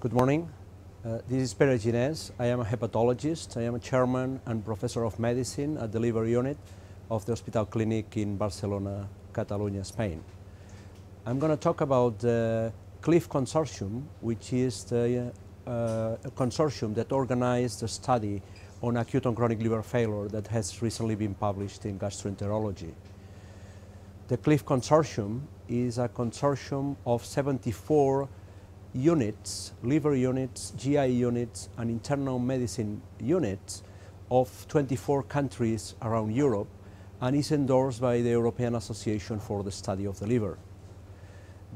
Good morning. This is Pere Ginés. I am a hepatologist. I am a chairman and professor of medicine at the liver unit of the Hospital Clinic in Barcelona, Catalonia, Spain. I'm going to talk about the CLIF consortium, which is the consortium that organized a study on acute and chronic liver failure that has recently been published in Gastroenterology. The CLIF consortium is a consortium of 74 units, liver units, GI units, and internal medicine units of 24 countries around Europe, and is endorsed by the European Association for the Study of the Liver.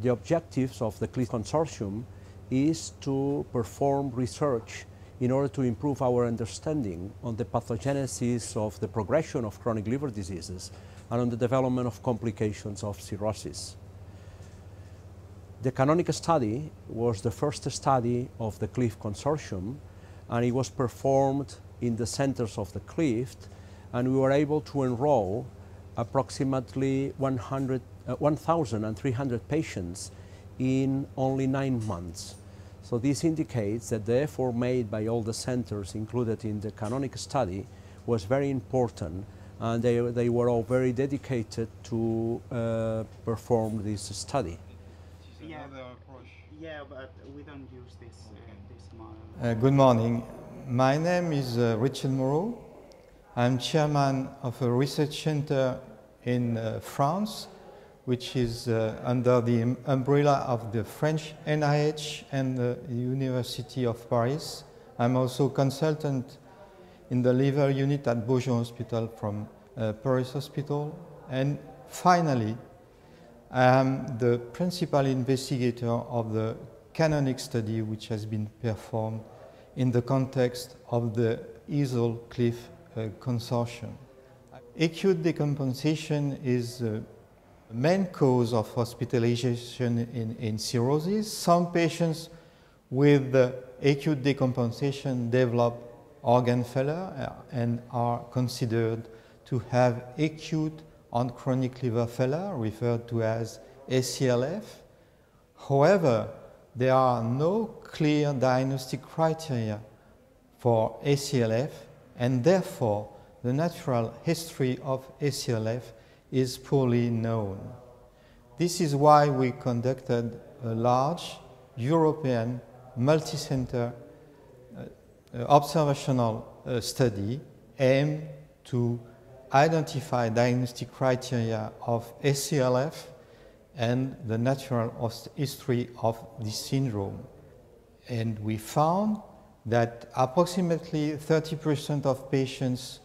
The objectives of the CLIF consortium is to perform research in order to improve our understanding on the pathogenesis of the progression of chronic liver diseases and on the development of complications of cirrhosis. The canonic study was the first study of the CLIF consortium, and it was performed in the centers of the CLIF, and we were able to enroll approximately 1,300 patients in only 9 months. So this indicates that the effort made by all the centers included in the canonic study was very important, and they were all very dedicated to perform this study. Yeah, but we don't use this model. Good morning. My name is Richard Moreau. I'm chairman of a research center in France, which is under the umbrella of the French NIH and the University of Paris. I'm also consultant in the liver unit at Beaujon Hospital from Paris Hospital. And finally, I am the principal investigator of the canonic study, which has been performed in the context of the ACLF consortium. Acute decompensation is main cause of hospitalization in cirrhosis. Some patients with acute decompensation develop organ failure and are considered to have acute and chronic liver failure, referred to as ACLF. However, there are no clear diagnostic criteria for ACLF, and therefore the natural history of ACLF is poorly known. This is why we conducted a large European multi-center observational study aimed to identify diagnostic criteria of ACLF and the natural history of this syndrome. And we found that approximately 30% of patients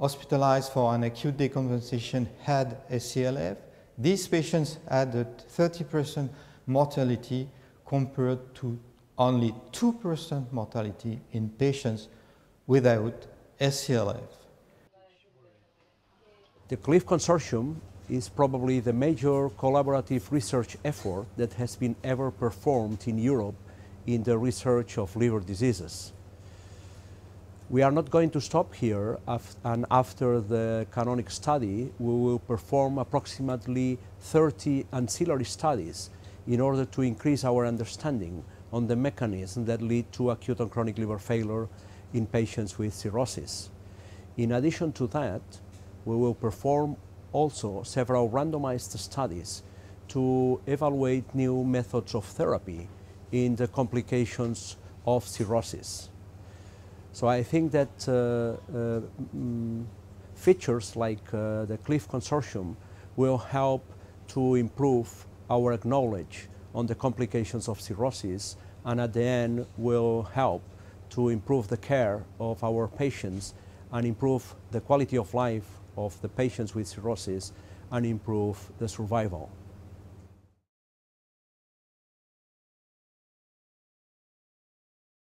hospitalized for an acute decompensation had ACLF. These patients had a 30% mortality compared to only 2% mortality in patients without ACLF. The CLIF consortium is probably the major collaborative research effort that has been ever performed in Europe in the research of liver diseases. We are not going to stop here, and after the canonic study, we will perform approximately 30 ancillary studies in order to increase our understanding on the mechanisms that lead to acute and chronic liver failure in patients with cirrhosis. In addition to that, we will perform also several randomized studies to evaluate new methods of therapy in the complications of cirrhosis. So I think that features like the CLIF consortium will help to improve our knowledge on the complications of cirrhosis, and at the end will help to improve the care of our patients and improve the quality of life of the patients with cirrhosis and improve the survival.